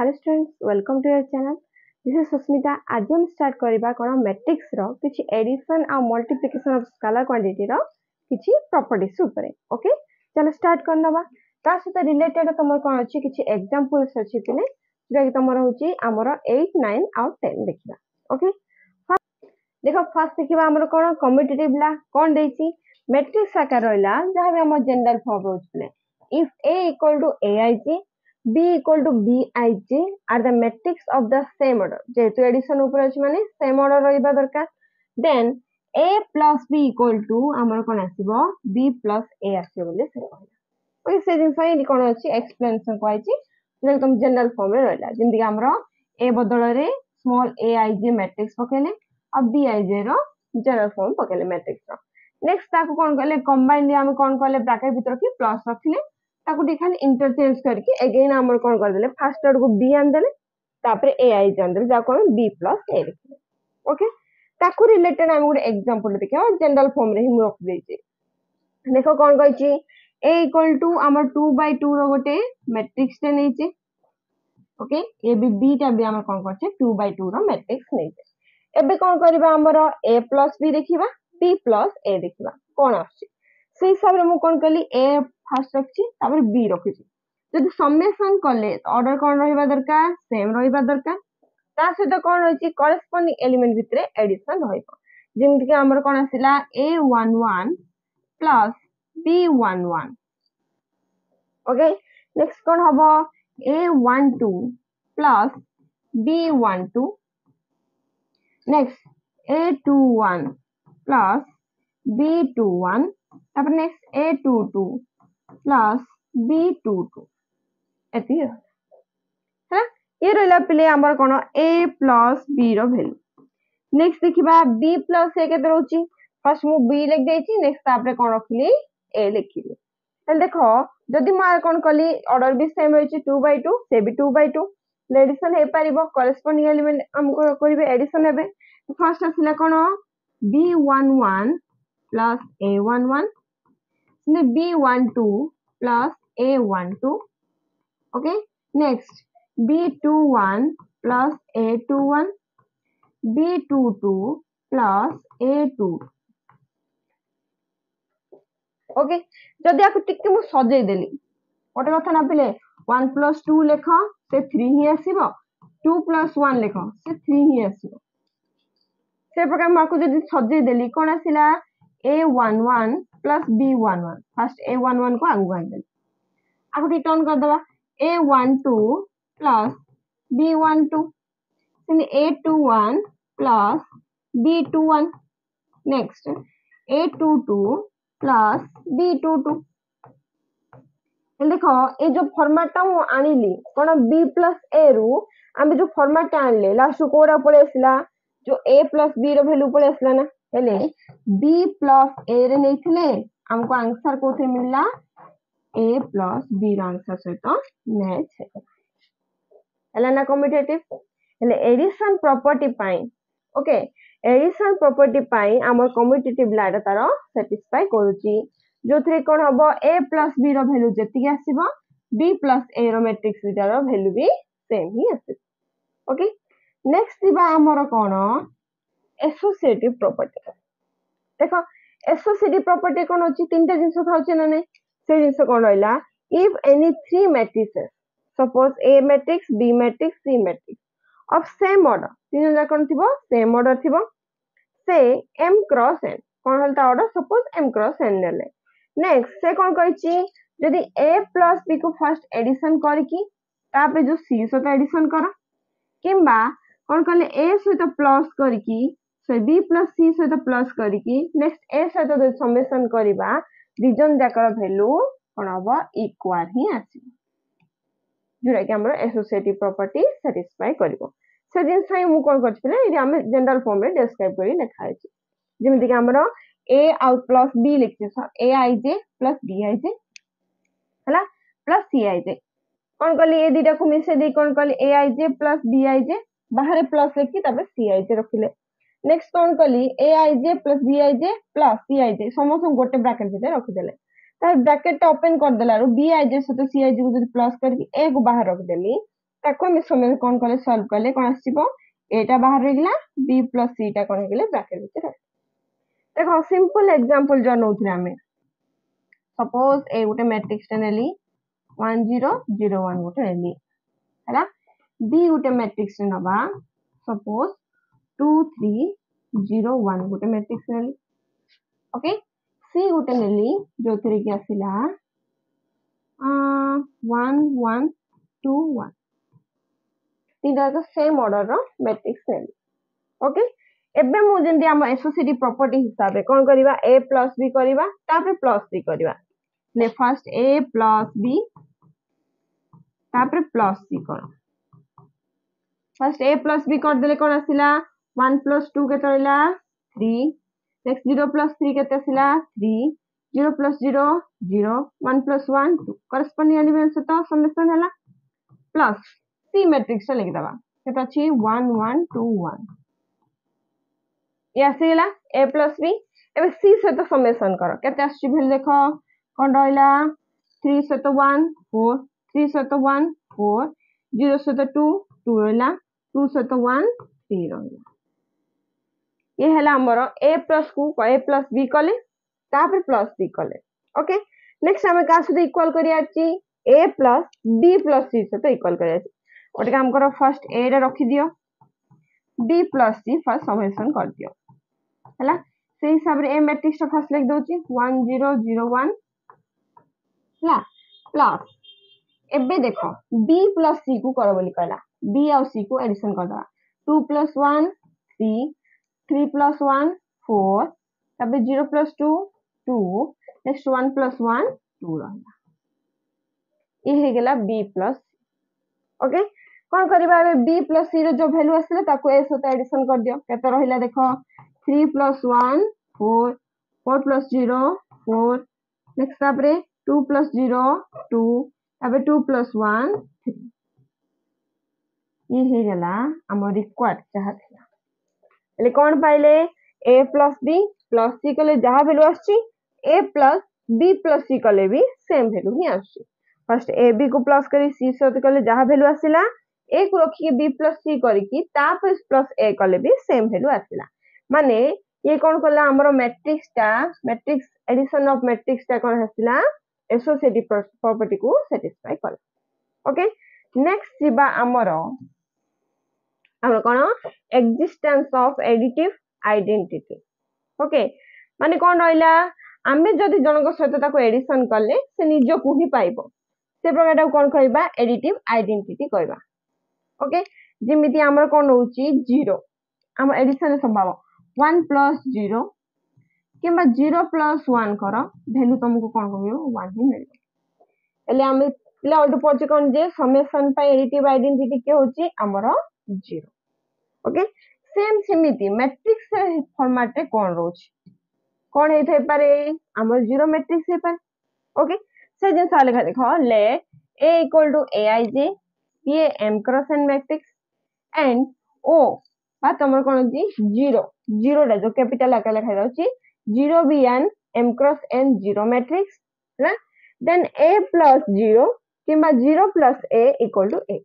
Hello students, welcome to your channel. This is Susmita. आज हम start करबा कोन मैट्रिक्स रो किछि एडिशन आ मल्टीप्लिकेशन ऑफ स्केलर क्वांटिटी रो किछि प्रॉपर्टीज उपरे। ओके, चलो स्टार्ट करनबा। ता सते रिलेटेड तमर कोन अछि किछि एग्जांपल्स अछि कि नै, जे तमर होछि हमर 8 9 आउट 10 देखिबा। ओके, देखो फर्स्ट देखिबा हमर कोन कम्यूटेटिव ला कोन दैछि मैट्रिक्स आकार रहला, जहा भी हमर जनरल फॉर्म होछि। If a = aij, B equal to Bij are the matrix of the same order, जेतु एडिशन ऊपर अछि माने सेम ऑर्डर रहबा दरकार। Then A plus B equal to हमर कोन आसीबो B plus A आसी बोले से कहला। ओके, से दिन फाइन कोन अछि एक्सप्लेनेशन को आइछि, जे एकदम जनरल फॉर्म रे रहला, जेंति हमर A बदल रे स्मॉल aij मैट्रिक्स पकेले अब Bij रो जनरल फॉर्म पकेले मैट्रिक्स रो। नेक्स्ट ताको कोन कहले कंबाइन दे हम कोन कहले ब्रैकेट भीतर की प्लस रखिले, ताको दिखान इंटरचेंज करके अगेन हमर कोन कर देले फर्स्ट ऑर्डर को b आन देले, तापर a i जान देले, जा को b plus a लिखले। ओके, ताको रिलेटेड हम गुड एग्जांपल देखियो, जनरल फॉर्म रे हम रख दे छी। देखो कोन कहै छी a equal to हमर 2/2 रो गोटे मैट्रिक्स ते नै छी। ओके, ए बी b टा भी हमर कोन कर छी 2/2 रो मैट्रिक्स नै छी। एबे कोन करबा हमर a plus b देखिबा, b plus a देखिबा कोन आछि, से हिसाब रे मु कोन कहली a फर्स्ट रखछि तापर b रखछि। जदि समेशन करले ऑर्डर कोन रहबा दरकार, सेम रहबा दरकार। ता सहित कोन रहछि करस्पोंडिंग एलिमेंट भितरे एडिशन रहइबो, जेमति कि हमर कोन आसीला a11 + b11। ओके, नेक्स्ट कोन हबो a12 + b12। Next a21 + b21, तापर नेक्स्ट a22 + b22 एति है। ये रहला पले हमर कोन a + b रो वैल्यू। नेक्स्ट देखिबा b + a केते रहउची, फर्स्ट मु b लिख देइ छी, नेक्स्ट तापर कोन रखली a लिखिली। त देखो जदि मार कोन कली ऑर्डर भी सेम होइची 2/2, से भी 2/2 एडिशन हे परिबो, करस्पोंडिंग एलिमेंट हमको करिवे एडिशन हेबे। फर्स्ट आसीला कोन b11 plus a11, then b12 plus a12। okay, next b21 plus a21, b22 plus a2। okay, जदि आकु टिके मु सजै देली ओटे कथा ना पिले 1 plus 2 लेखो से 3 ही आसीबो, 2 plus 1 लेखो से 3 ही आसीबो। से प्रकार माकु जदि सजै देली कोन आसीला a11 plus b11, first a11 को आगु आइ देली, आकु रिटर्न कर दबा a12 plus b12, then a21 plus b21, next a22 plus b22। देखो ए जो फॉर्मेट हम आनिली कोन b plus a रु हम जो फॉर्मेट आनले लास्ट कोडा पळे आसला जो a plus b रो वैल्यू पळे आसला ना, हेले b + a रे नैथिले हमको आंसर कोथे मिलला a + b रा आंसर सहित मैच हेला ना कम्यूटेटिव। हेले एडिशन प्रॉपर्टी पाई, ओके एडिशन प्रॉपर्टी पाई हमर कम्यूटेटिव लाटा तारो सैटिस्फाई करूची, जोथरे कोन हबो a + b रो वैल्यू जति आसीबो b + a रो मैट्रिक्स रो वैल्यू भी सेम ही आसीबो। ओके, नेक्स्ट दिबा हमर कोन एसोसिएटिव प्रॉपर्टी। देखो एसोसिएटिव प्रॉपर्टी कोन अछि, तीनटा जिंस थाउचे ना नै, से जिंस कोन रहला if any three matrices suppose A matrix, B matrix, C matrix of same order, तीन जा कोन थिबो सेम ऑर्डर थिबो, से m क्रॉस n कोन हलता order suppose m cross n लेले। नेक्स्ट से कोन कहै छी यदि a + b को फर्स्ट एडिशन करकी तापे जो c सो का एडिशन करा, किंबा कोन कहले a सहित प्लस करकी से b + c से तो प्लस करके नेक्स्ट a से तो समेशन करबा, रीजन जाकर वैल्यू कोन होबा इक्वल ही आसी, जुरा कि हमरो एसोसिएटिव प्रॉपर्टी सैटिस्फाई करबो। से दिन सही मु कोन करछ पले ए हम जनरल फॉर्म रे डिस्क्राइब करी लिखा है, जेमि कि हमरो a आउट प्लस b लिखछ a ij plus b ij हला प्लस c ij, कोन कहली ए दुटा को मिसे दे कोन कहली a ij plus b ij बाहर प्लस लिखि तबे c ij रखिले। नेक्स्ट कोन कली aij + bij + cij समस्त गोटे ब्रैकेट भीतर रख देले, त ब्रैकेट ओपन कर देलारो bij सहित cij को जदि प्लस करके a को बाहर रख देली ताको हम समेशन कोण करले सॉल्व करले कोण आसीबो एटा बाहर रहिला b + c टा कोण गेले ब्रैकेट भीतर देखो सिंपल एग्जांपल जो नउथिरा हम सपोज ए गुटे मैट्रिक्स टा नेली 1 0 0 1 गुटे नेली हला b गुटे मैट्रिक्स नबा सपोज 2 3 0 1 गुटे मैट्रिक्स नेली ओके c गुटे नेली जो थ्री के आसीला 1 1 2 1 तीन तरह सेम ऑर्डर रो मैट्रिक्स नेली ओके एबे मु जेंदी हम एसोसिएटिव प्रॉपर्टी हिसाब रे कोन करिवा a + b करिवा तापे प्लस c करिवा ले फर्स्ट a + b तापे प्लस c कर फर्स्ट a + b कर देले कोन आसीला 1 + 2 केते आइला 3 नेक्स्ट 0 + 3 केते आसीला 3 0 + 0 0 1 + 1 2 करस्पोंडिंग एलिमेंट से तो समेशन हला प्लस c मैट्रिक्स लिख दबा केता छी 1 1 2 1 या सेला a + b एबे c से तो समेशन करो केते आसी भेल देखो कोन रहला 3 से तो 1 4 3 से तो 1 4 0 से तो 2 2 रहला 2 से तो 1 3 रहला ये हला हमरो a + को a + b कले तापर प्लस c कले ओके नेक्स्ट हम का से इक्वल करिया छी a + b + c से तो इक्वल करिया छी ओटे काम करो फर्स्ट a रे रखी दियो b + c फर्स्ट समेशन कर दियो हला से हिसाब रे a मैट्रिक्स तो फर्स्ट लिख दोची 1 0 0 1 हला प्लस एबे देखो b + c को करो बोली कहला b और c को एडिशन कर दवा 2 + 1 3 3 + 1 4 तबे 0 + 2 2 नेक्स्ट 1 + 1 2 रहला ये हे गेला b + ओके कोन करबा बे b + c रो जो वैल्यू आसीले ताको a सते एडिशन कर दियो केते रहिला देखो 3 + 1 4 4 + 0 4 नेक्स्ट आपरे 2 + 0 2 अबे 2 + 1 3 ये हे गेला हमर रिक्वायर्ड जहा थिला एले कोन पाइले a + b + c कले जहा वैल्यू आसी a + b + c कले भी सेम वैल्यू ही आसी फर्स्ट a b को प्लस करी c सते कले जहा वैल्यू आसीला a को रखिए b + c करकी ताप प्लस a कले भी सेम वैल्यू आसीला माने ये कोन कला हमरो मैट्रिक्स एडिशन ऑफ मैट्रिक्स टा कोन हसिला एसोसिएटिव प्रॉपर्टी को सैटिस्फाई कला ओके नेक्स्ट जीवा हमरो कोन existence of additive identity okay माने कोन रहला आमे जदी जनक सहित ताको एडिशन करले से निजो को ही पाइबो से प्रकारटा कोन कहबा एडिटिव आइडेंटिटी कहबा ओके जिमिति हमर कोन होची 0 हम एडिशन संभाव 1 + 0 किबा 0 + 1 करो वैल्यू तुमको कोन होयो 1 ही मिलबो एले हम पिला ऑल्टो पडछ कोन जे समेशन पाई एडिटिव आइडेंटिटी के होची हमरो 0 ओके सेम सिमिति मैट्रिक्स फॉर्मेट रे कोन रोछ कोन हे थे पारे हमर 0 मैट्रिक्स हे पारे ओके से जे साले का देखो ले a = aij ये m cross n matrix and ओ बा तमर कोन जी 0 0 रे जो कैपिटल आके लिखा जाउ छी 0 b n m cross n 0 matrix ना देन a + 0 किबा 0 + a = a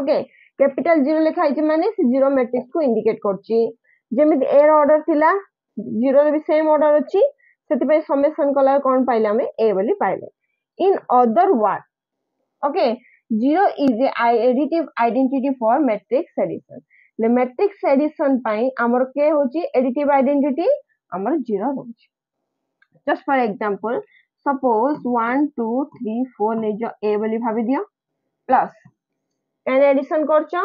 ओके कैपिटल 0 लिखा है जे माने से 0 मैट्रिक्स को इंडिकेट करची जेमित a रो ऑर्डर थिला 0 रे भी सेम ऑर्डर अछि सेति पे समेशन कला कोन पाइला में a बोली पाइले in other word okay 0 is a additive identity for matrix addition. The matrix addition पाई आमर के होची additive identity आमर 0 होची. Just for example, suppose 1 2 3 4 ने जो a वाली भावी दिया plus एन addition करचा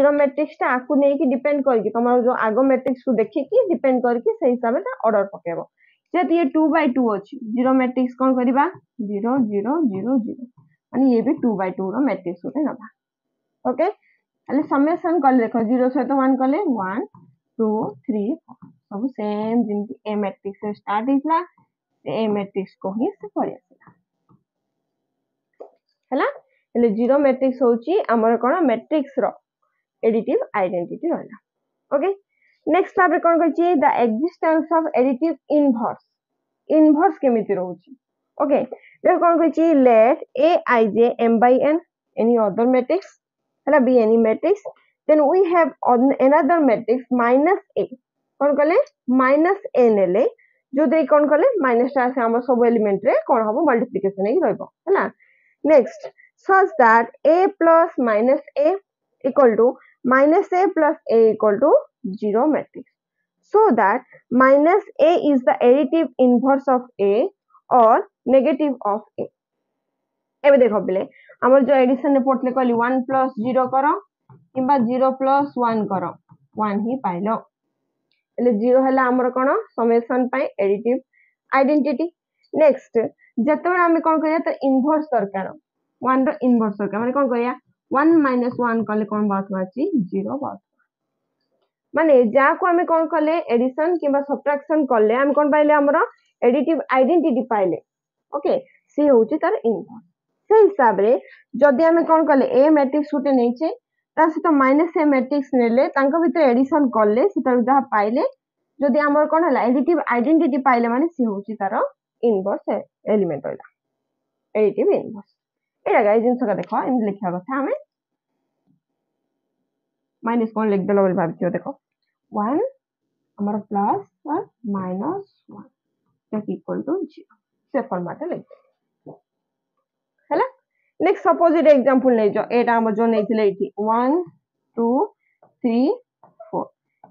0 matrix टा आपको नहीं कि depend करगी तुम्हारा जो आगो matrix को देखी कि depend करके सही हिसाब से order पकेबो. जब ये 2 by 2 होची 0 matrix कौन करीबा 0 0 0 0 अनि ये भी 2 by 2 रो मैट्रिक्स होते नबा ओके अले समेशन कर देखो 0 से तो 1 करले 1 2 3 4 सब सेम जिनकी ए मैट्रिक्स से स्टार्ट हिसला ए मैट्रिक्स को ही से परियासला हला अले 0 मैट्रिक्स होची हमर कोन मैट्रिक्स रो एडिटिव आइडेंटिटी रहला ओके नेक्स्ट आप कोन कहची the existence of additive inverse केमिति रहूची ओके देखो कोन कहची let aij m by n any other matrix be any matrix. Then we have on another matrix minus A. कौन कले minus A नेले जो देख कौन कले minus टा से हम सब एलिमेंट रे कौन हम मल्टीप्लिकेशन ही रहिबो है ना. Next such that A plus minus A equal to minus A plus A equal to 0 matrix. So that minus A is the additive inverse of A or negative of A. एबे देखो बिले हमर जो addition report ले कली 1 plus 0 करो किबा 0 plus 1 करो 1 ही पाइलो एले 0 हला हमर कोन समेशन पाई एडिटिव आइडेंटिटी. नेक्स्ट जतबे हम कोन करिया त इनवर्स दरकार 1 रो इनवर्स दरकार माने कोन करिया 1 - 1 कले कोन बात वाची 0 बात माने जा को हम कोन कले एडिशन किबा सबट्रैक्शन कले हम कोन पाइले हमर एडिटिव आइडेंटिटी पाइले. ओके से होची तार इनवर्स से हिसाब रे जदी हम कोन कले ए मैट्रिक्स उठे नै छै तासे तो माइनस ए मैट्रिक्स नेले तांका भीतर एडिशन करले सेटा जहा पाइले जदी हमर कोन हला एडिटिव आइडेंटिटी पाइले माने से होची तारो इनवर्स एलिमेंट होला एडिटिव इनवर्स. एरा गाइस जिंस का देखो इन लिखा कथा हमें माइनस कोन लिख देलो बोल भाबियो देखो 1 हमर प्लस और माइनस 1 दैट इक्वल टू 0 से फॉर्मेट लिख हैला. नेक्स्ट अपोजिट एग्जांपल ले जो एटा हम जो नेथिले इथि 1 2 3 4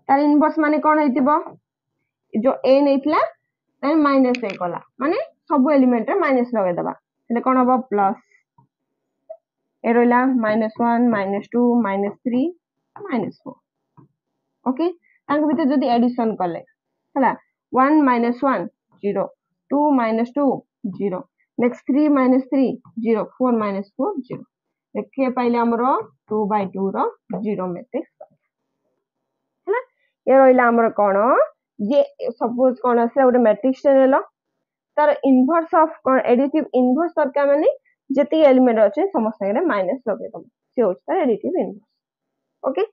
तार इनवर्स माने कोन हेतिबो जो ए नेथिला तार माइनस ए कोला माने सब एलिमेंट रे माइनस लगे दबा એટલે कोन हबो प्लस ए रोला -1 -2 -3 -4. ओके तांग भीतर जदी एडिशन करले हला 1 -1 0 2 -2 0 next 3 minus 3 0 4 minus 4 0 देखे पहले हमरो 2 by 2 रो 0 मैट्रिक्स है ना. ये रोइला हमरो कोनो जे सपोज कोनो से ओटे मैट्रिक्स नेलो तर इनवर्स ऑफ एडिटिव इनवर्स सरका माने जति एलिमेंट अछि समस्त रे माइनस लगे दम से होछ तर एडिटिव इनवर्स. ओके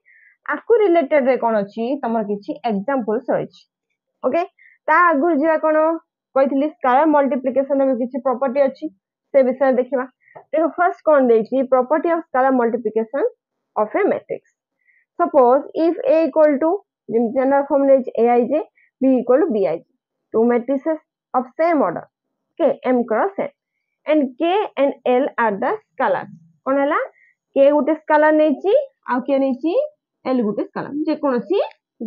आकु रिलेटेड रे कोन अछि तमर किछि एग्जांपल्स अछि. ओके ता आगु जिया कोनो कोइथिली स्केलर मल्टीप्लिकेशन में किछि प्रॉपर्टी अछि से विषय देखिबा. देखो फर्स्ट कोन देछि property of scalar multiplication of A matrix. Suppose if a equal to general form में aij b equal to bij two matrices of same order k m cross n and k and l are the scalar. कोन हला k गुटे scalar नेछि आ के नेछि l गुटे scalar जे कोनोसी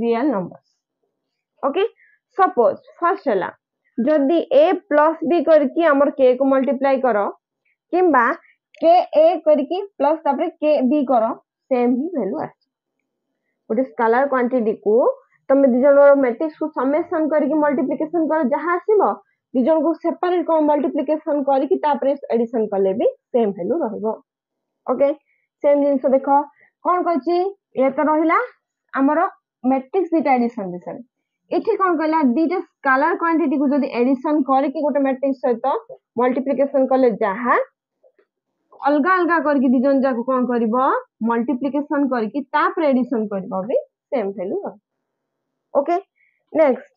real numbers. Okay suppose first हला जदी a plus b करके हमर k को मल्टीप्लाई करो किबा k a करके प्लस तापर k b करो सेम ही वैल्यू आ ओटे स्केलर क्वांटिटी को तमे दिजनर मैट्रिक्स को समेशन करके मल्टीप्लिकेशन कर जहां आसीबो दिजन को सेपरेट को मल्टीप्लिकेशन करके तापर एडिशन करले भी सेम वैल्यू रहबो. ओके सेम जिंस देखो कोन कहची ए त रहिला हमर मैट्रिक्स दिटा एडिशन दिस एठी कोन कहला दिटा स्केलर क्वांटिटी को जदी एडिशन करे कि गोटे मैट्रिक्स सहित मल्टीप्लिकेशन करले जहां अलगा अलगा करके दिजन जा को कोन करबो मल्टीप्लिकेशन करके तापर एडिशन करबो भी सेम वैल्यू. ओके नेक्स्ट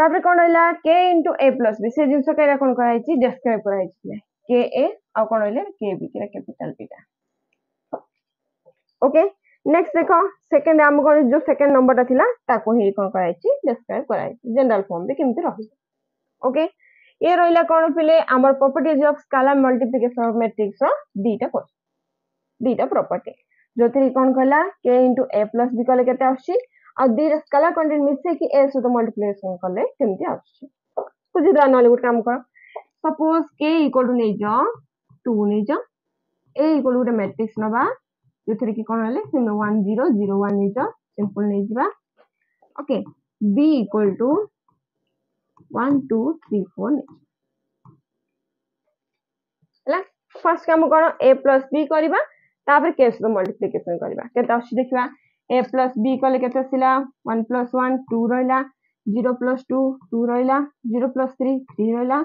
तापर कोन रहला k * a + b से जिंस केरा कोन कराई छी डिस्क्राइब कराई छी k a आ कोन रहले k b केरा कैपिटल b टा. ओके नेक्स्ट देखो सेकंड हम को जो सेकंड नंबर थिला ताको ही कोन कराई छी डिस्क्राइब कराई छी जनरल फॉर्म रे केमते रहू. ओके ये रोइला कोन पिले हमर properties of scalar multiplication of matrix रो दीटा प्रॉपर्टी जोथि कोन कहला k * a + b कहले केते आछि आ दीटा स्केलर क्वांटिटी मिसे कि a सुतो मल्टीप्लिकेशन करले केमते आछि बुझिदा नले गुट काम कर. सपोज k = नै जा 2 नै जा a = गुटे मैट्रिक्स नबा जोथि कि कोन हले 1 0 0 1 नै जा सिंपल नै जिबा. ओके b = 1 2 3 4 नै हला. फर्स्ट काम कोन a + b करबा तापर के से मल्टीप्लिकेशन करबा केता आछि देखबा a + b कले केता सिला 1 + 1 2 रहला 0 + 2 2 रहला 0 + 3 3 रहला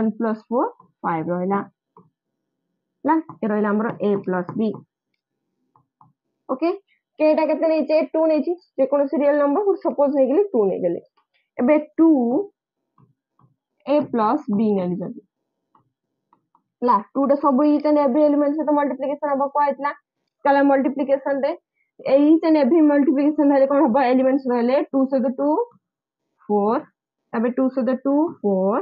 1 + 4 5 रहला हला. ए रहला हमरो a + b. ओके के एटा केते नै जे 2 नै छी जे कोनो रियल नंबर सपोज नै गेले 2 नै गेले एबे 2 a + b नै जदी ला 2 द सब इते एवरी एलिमेंट से तो मल्टीप्लिकेशन अब को आइतला स्केलर मल्टीप्लिकेशन रे एच एंड एवरी मल्टीप्लिकेशन रे कोन होबा एलिमेंट्स रहले 2 से 2 4 तबे 2 से 2 4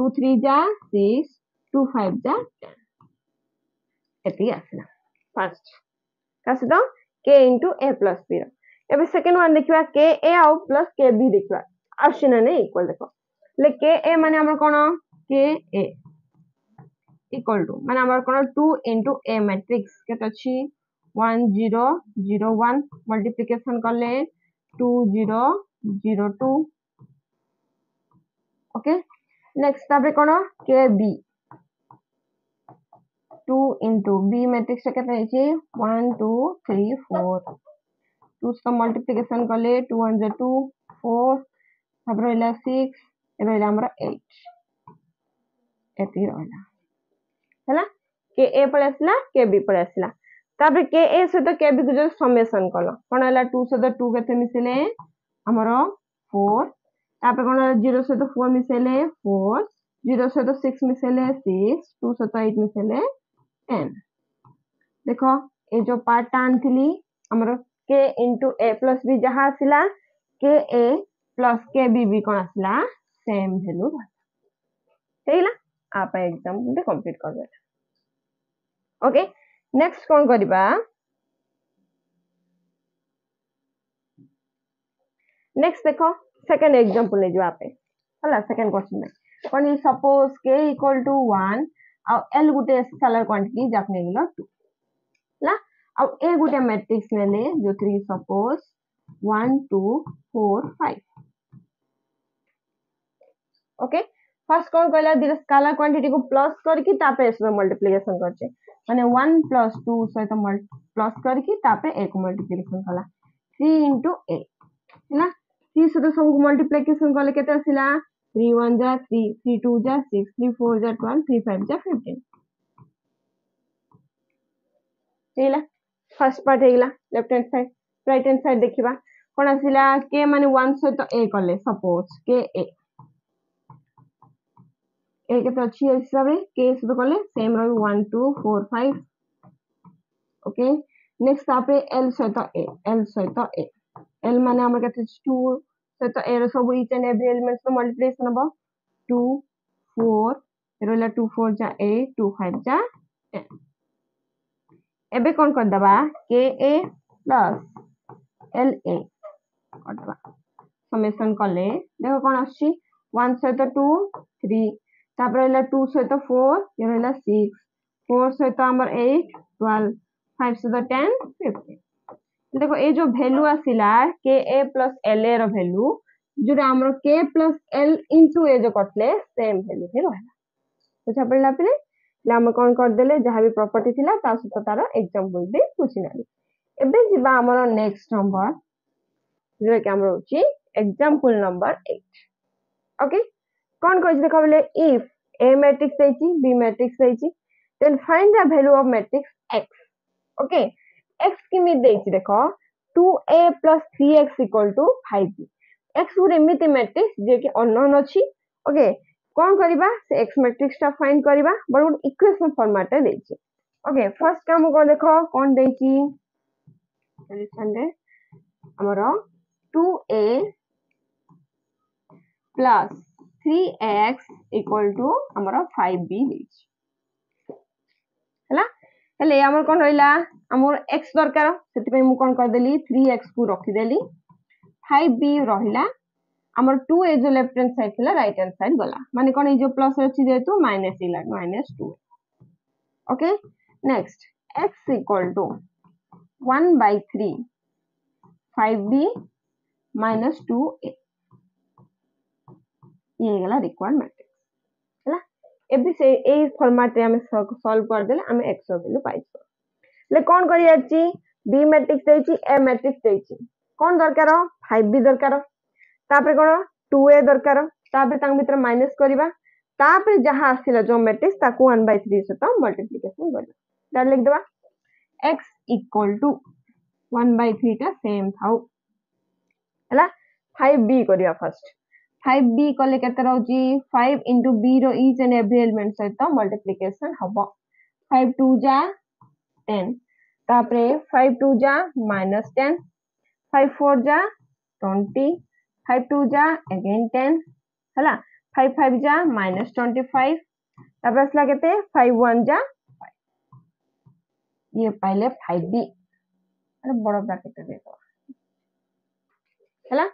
2 3 जा 6 2 5 जा 10 एति आसना फर्स्ट कासे दो k into a plus b एबे सेकंड वन देखिवा k a आउ प्लस k b देखिवा ऑप्शन ने इक्वल देखो ले k a माने हमर कोन k a equal to माने हमर कोन 2 into a matrix केत अछि 1 0 0 1 मल्टीप्लिकेशन करले 2 0 0 2 ओके नेक्स्ट ताबे कोन k b 2 into b matrix केत अछि 1 2 3 4 2 का मल्टीप्लिकेशन करले 2 1 2 4 अब रहला 6 एबे रहला हमरा 8 एति रहला हला के a पर आसला के b पर आसला तब के a से तो के b को समेशन करलो कोन हला 2 से तो 2 केते मिसेले हमरा 4 तापे कोन 0 से तो 4 मिसेले 4 0 से तो 6 मिसेले 6 2 से तो 8 मिसेले 10 देखो ए जो पार्ट आन थली हमरो k into a plus b जहां आसीला k a plus k b b कोन आसीला सेम वैल्यू रहला ठीक ला आपा एग्जाम दे कंप्लीट कर देला ओके नेक्स्ट कोन करबा नेक्स्ट देखो सेकंड एग्जांपल ले जो आपे हला सेकंड क्वेश्चन में कोन सपोज k equal to 1 आ l गुटे स्केलर क्वांटिटी जाखने गेलो 2 ला आ ए गुटे मैट्रिक्स नेले जो 3 सपोज 1 2 4 5 ओके फर्स्ट कोन कहला दिस स्केलर क्वांटिटी को प्लस करके तापे एस मल्टीप्लिकेशन करछे माने 1 + 2 सहित प्लस करके तापे ए को मल्टीप्लिकेशन कला 3 * a ना 3 से सब को मल्टीप्लिकेशन करले केते आसीला 3 1 जा 3 3 2 जा 6 3 4 जा 12 3 5 जा 15 एला फर्स्ट पार्ट एला left hand side right hand side देखिबा कोन आसीला के माने 1 से तो ए करले सपोज के ए के तो अच्छी हिसाब रे के से तो करले सेम रही 1 2 4 5 ओके नेक्स्ट आपरे एल से तो ए एल से तो ए एल माने हमर के 2 तो एरो सब ईच एंड एवरी एलिमेंट्स को मल्टीप्लिकेशन हबो 2 4 एरोला 2 4 जा 8 2 5 जा 10 एबे कोन कर दबा के ए प्लस एल ए कर दबा समेशन करले देखो कोन आसी 1 से तो 2 3 तापरेला 2 से तो 4 एरोला 6 4 से तो हमर 8 12 5 से तो 10 15 देखो ए जो वैल्यू आसीला के ए प्लस एल ए रो वैल्यू जो हमरो के प्लस एल इनटू ए जो करले सेम वैल्यू हे रहला बुझा पड़ला पले हम कोन कर देले जहां भी प्रॉपर्टी थिला ता सुत तार एग्जांपल दे पूछिनाली एबे जिबा हमरो नेक्स्ट नंबर जे के हमरो होची एग्जांपल नंबर 8 ओके कोन कहि देखो बोले इफ ए मैट्रिक्स आइची बी मैट्रिक्स आइची then find the value of matrix X okay x की मित देछि देखो 2a + 3x = 5b x गुरे मित मैट्रिक्स जे कि अननोन अछि ओके कोन करबा से x मैट्रिक्स टा फाइंड करबा बड इक्वेशन फॉर्मेट रे देछि ओके फर्स्ट काम को देखो कोन देछि सॉल्यूशन रे हमरो 2a + 3x = हमरो 5b देछि हला हेले हमर कोन रहला हमर x दरकार सेति पे मु कोन कर देली 3x को रखि देली 5b रहला हमर 2 ए जो लेफ्ट हैंड साइड थिला राइट हैंड साइड गला माने कोन ए जो प्लस अछि जेतु माइनस इला minus 2 okay next x = 1/3 5b - 2a ये गला रिक्वायरमेंट एबी से ए फॉर्मेट रे हम सॉल्व कर देले हम x वैल्यू पाइबो ले कोन करिया छि b मैट्रिक्स दैछि a मैट्रिक्स दैछि कोन दरकार 5b दरकार तापर कोन 2a दरकार तापर तांग भीतर माइनस करिवा तापर जहां आसीला जो मैट्रिक्स ताको 1/3 से त मल्टीप्लिकेशन करला दा लिख देबा x = 1/3 ता सेम थाउ हला 5b करिया फर्स्ट 5b कोले केते रहउची 5 into b रो each and every element सहित मल्टीप्लिकेशन हबो 5 2 जा 10 तापरे 5 2 जा -10 5 4 जा 20 5 2 जा अगेन 10 हला 5 5 जा -25 तापर असला केते 5 1 जा 5 ये पहले 5 दी अरे बड़ा ब्रैकेट दे दो हला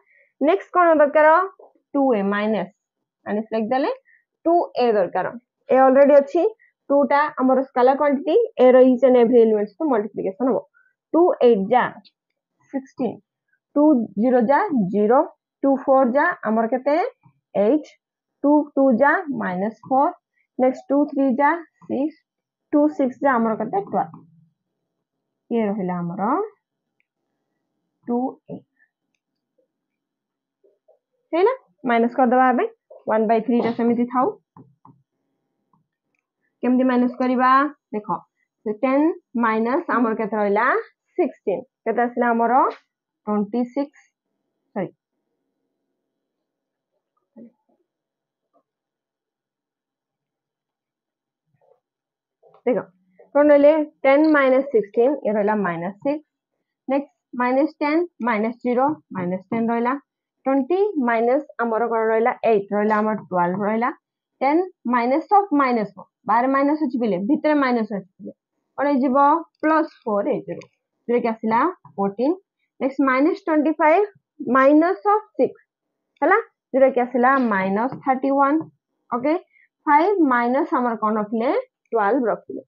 नेक्स्ट कोन दरकार 2a माइनस माइनस लिख देले 2a दरकार ए ऑलरेडी अछि 2 टा हमर स्केलर क्वांटिटी ए रो इच एंड एवरी एलिमेंट्स तो मल्टीप्लिकेशन हो 2 8 जा 16 2 0 जा 0 2 4 जा हमर केते 8 2 2 जा -4 नेक्स्ट 2 3 जा 6 2 6 जा हमर केते 12 ये रहला हमर 2 8 हैला माइनस कर दबा बे 1/3 टा समिति थाउ केमदी माइनस करबा देखो 10 माइनस हमर केत रहला 16 केत आसला हमरो 26 सॉरी देखो कोनले 10 -16 ये रहला -6 नेक्स्ट -10 -0 -10 रहला 20 माइनस हमरो कोन रहला 8 रहला हमर 12 रहला 10 minus of minus 4 बाहर minus हो चिले भीतर minus हो चिले और ये जीवा plus 4 है जीरो फिर क्या सिला 14 next -25 minus of 6 हला जीरो क्या सिला -31 ओके 5 minus हमारा कौन रखले 12 रखले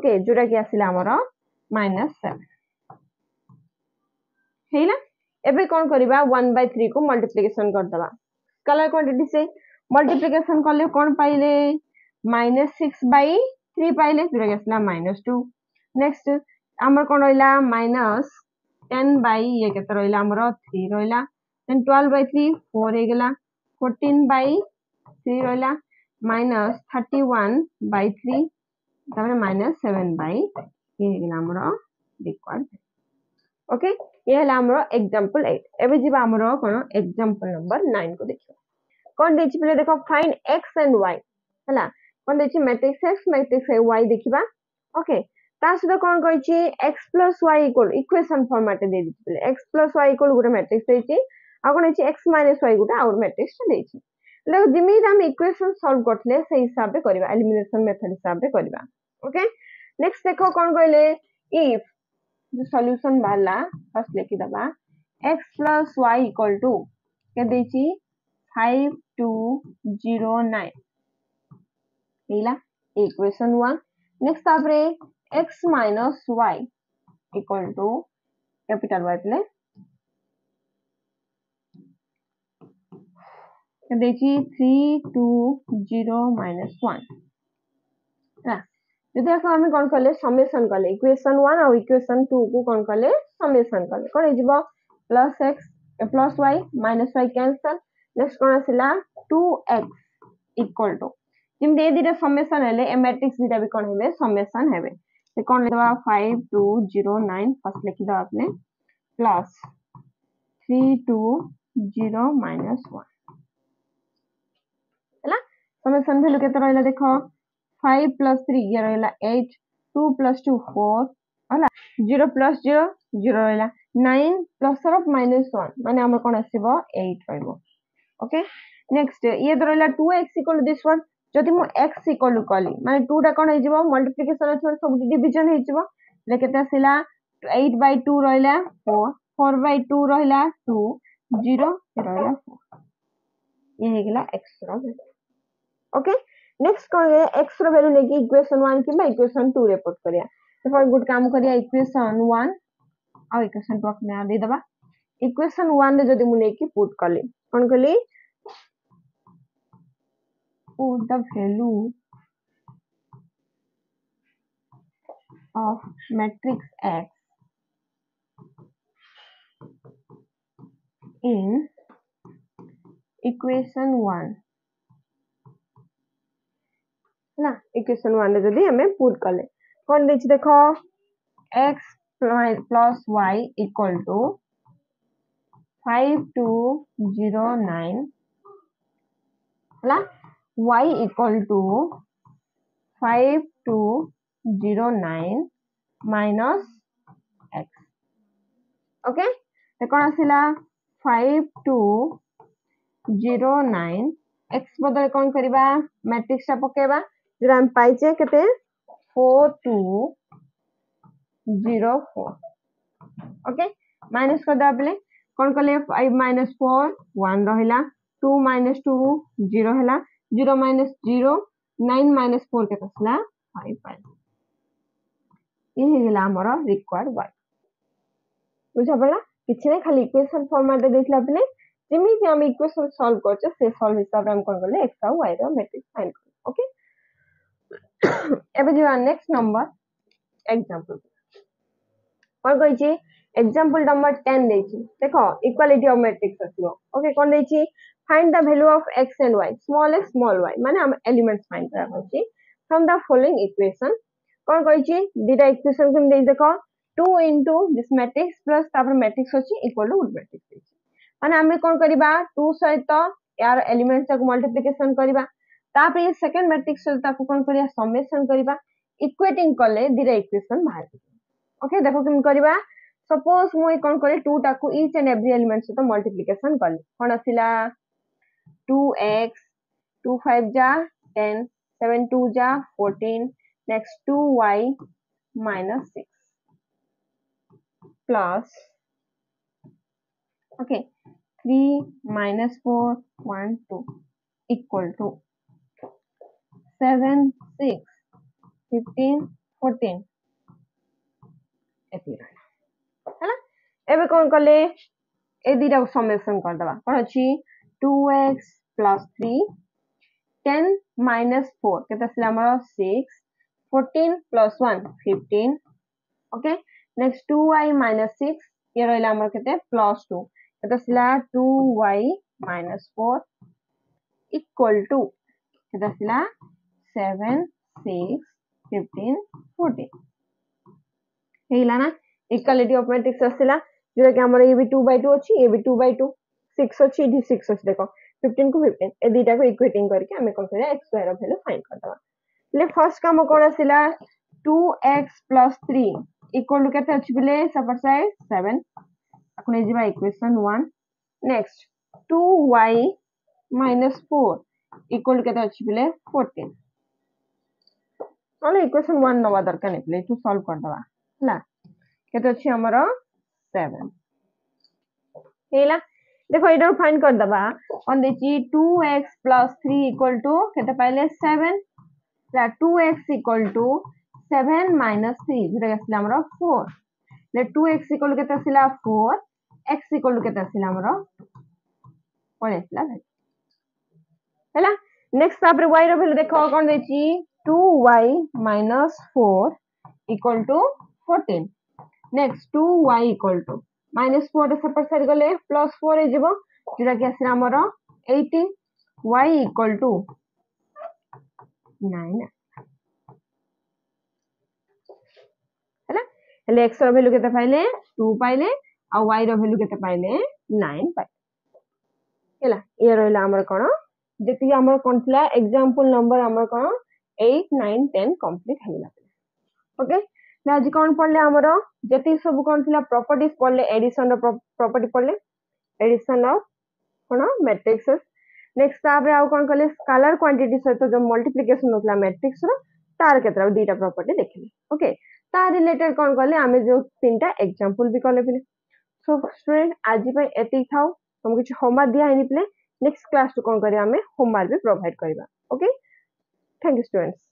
ओके जीरो क्या सिला हमारा -7 है ना एबे कौन करीबा 1/3 को multiplication कर दबा color quantity से मल्टीप्लिकेशन करले कोन पाइले -6/3 पाइले फिर गेसला -2 नेक्स्ट हमर कोन रहला -10 बाय ये केते रहला हमरो 3 रहला देन 12/3 4 हे गेला 14/3 रहला -31/3 तबने -7/3 हे गेला हमरो इक्वल ओके ये हला हमरो एग्जांपल 8 एबे जिबा हमरो कोन एग्जांपल नंबर 9 को देखियो कौन देछि पहिले देखो फाइंड x एंड y हला कौन देछि मैट्रिक्स x मैट्रिक्स y देखिबा ओके ता सुदा कोन कहै छी x + y = इक्वेशन फॉर्मेट दे दिछि पहिले x + y = गुटे मैट्रिक्स दै छी आ कोन छै x - y गुटा आउर मैट्रिक्स दै छी ल जिमिद हम इक्वेशन सॉल्व करले से हिसाब से करबा एलिमिनेशन मेथड हिसाब से करबा ओके नेक्स्ट देखो कोन कहले इफ जो सॉल्यूशन वाला फर्स्ट लिखि दबा x + y = के दै छी 5209 हेला इक्वेशन 1 नेक्स्ट आपरे x - y = कैपिटल y ले तो देखि 320 - 1 हां तो देखो हम कोन करले समेशन करले इक्वेशन 1 और इक्वेशन 2 को कोन करले समेशन करले कोन हे जीव + x + y - y cancel next कोन आसीला 2x = जिम दे दिरा समेशन हेले ए मैट्रिक्स दिरा भी कोन हेबे समेशन हेबे से कोन लेबा 5209 फर्स्ट लिखि दो आपने प्लस 320 - 1 हैला समेशन भेलु केते रहला देखो 5 + 3 ये रहला 8 2 + 2 4 हला 0 + 0 0 रहला 9 + - 1 माने हमर कोन आसीबो 8 रहइबो ओके नेक्स्ट ये दरला 2x = दिस वन जति मु x = कली माने 2 टा कोन हे जिवो मल्टीप्लिकेशन अछो सब डिवीजन हे जिवो ले केता सिला 8/2 रहला 4 4/2 रहला 2 0 रहला 4 ये हे गेला x रो ओके नेक्स्ट कोन x रो वैल्यू लेके इक्वेशन 1 किबा इक्वेशन 2 रिपोर्ट करिया तो फॉर गुड काम करिया इक्वेशन 1 आ इक्वेशन 2 में दे दबा इक्वेशन 1 रे जदी मु लेके पुट करली कोन करली put the value of matrix X in equation 1 ना equation 1 में जदी हमें put कर ले कौन देछि देखो x plus y = 5209 हला y = 5209 - Okay, the corner 5209 x बदल कौन करिबा मैट्रिक्स टा पकेबा ग्राम पाई जे केते 4204 ओके माइनस कर दा बले कोन कले 5 - 4 1 रहिला 2 - 2 0 हला 0 - 0 9 - 4 केते असला 5 पाई ये गेला हमरो रिक्वायर्ड वाई बुझा बला किछने खाली इक्वेशन फॉर्मेट दे दिसला बले जिमिति हम इक्वेशन सॉल्व करछ से सॉल्व हिसाब हम कोन करले x और y रो मैट्रिक्स फाइंड कर ओके एबे जो नेक्स्ट नंबर एग्जांपल कोन कहि छी एग्जांपल नंबर 10 दे छी देखो इक्वालिटी ऑफ मैट्रिक्स आछलो ओके कोन दे छी find the value of x and y small x small y माने हम एलिमेंट्स फाइंड करबो छी फ्रॉम द फॉलोइंग इक्वेशन कोन कहि छी दिदा इक्वेशन के दे देखो 2 into this matrix plus तापर matrix होची equal to root matrix होची माने हमें कोन करिबा 2 सहित यार एलिमेंट्स को मल्टीप्लिकेशन करिबा तापर ये सेकंड मैट्रिक्स सहित ताको कोन करिया समेशन करिबा इक्वेटिंग करले दिरा इक्वेशन बाहर ओके देखो किम करिबा सपोज मो कोन करे 2 ताको ईच एंड एवरी एलिमेंट सहित मल्टीप्लिकेशन करले कोन आसीला 2x 25 जा 10 72 जा 14 next 2y minus 6 plus okay 3 minus 4 1 2 equal to 7 6 15 14 एती रहला हला एबे कोन करले ए दिरा समेशन कर दबा कोन अछि 2x plus 3 10 minus 4 केता सिला हमर 6 14 plus 1 15 okay next 2y minus 6 ये रहला हमर केते plus 2 एता सिला 2y minus 4 equal to एता सिला 7 6 15 14 हेला ना इक्वालिटी ऑफ मैट्रिक्स आसीला जेरा के हमर ए भी 2/2 अछि ए भी 2/2 6 अछि ए 6 अछि देखो 15 को 15 ए दुटा को इक्वेटिंग करके हमें कोन करिया x स्क्वायर वैल्यू फाइंड कर दबा ले फर्स्ट काम कोन आसीला 2x plus 3 equal to kete achi bile upper side 7 akune jiba equation 1 next 2y minus 4 equal to kete achi bile 14 ala equation 1 no other can bile to solve kar daba la kete achi amara 7 hela dekho eta find kar daba on dechi 2x plus 3 equal to kete paile 7 la 2x equal to 7 minus 3 जोटा आसीला हमरा 4 ले 2x equal केता आसीला 4 x equal केता आसीला हमरा 1 आसीला हैला next आपरे y रो वैल्यू देखो कोन देची 2y minus 4 equal to 14 next 2y equal to minus 4 से पर साइड गले प्लस 4 हे जेबो जोटा के आसीला हमरा 18 y इक्वल टू 9 ले x रो वैल्यू केते पाइले 2 पाइले आ y रो वैल्यू केते पाइले 9 पाइले हैला ये रहला हमर कोन जेति हमर कोन थिला एग्जांपल नंबर हमर कोन 8 9 10 कंप्लीट हलिला ओके ना आज कोन पडले हमर जेति सब कोन थिला प्रॉपर्टीज पडले एडिशन रो प्रॉपर्टी पडले एडिशन ऑफ कोन मैट्रिक्सेस नेक्स्ट आबे आ कोन कले स्केलर क्वांटिटी सहित जो मल्टीप्लिकेशन होतला मैट्रिक्स रो तार केतरा दुटा प्रॉपर्टी देखिले ओके ता रिलेटेड कोन करले आमे जो तीनटा एग्जांपल भी करले पिले सो स्टूडेंट आज पे एति थाओ तुम किछ होमवर्क दिया हैनि पिले नेक्स्ट क्लास तो कोन करिया आमे होमवर्क भी प्रोवाइड करबा ओके थैंक यू स्टूडेंट्स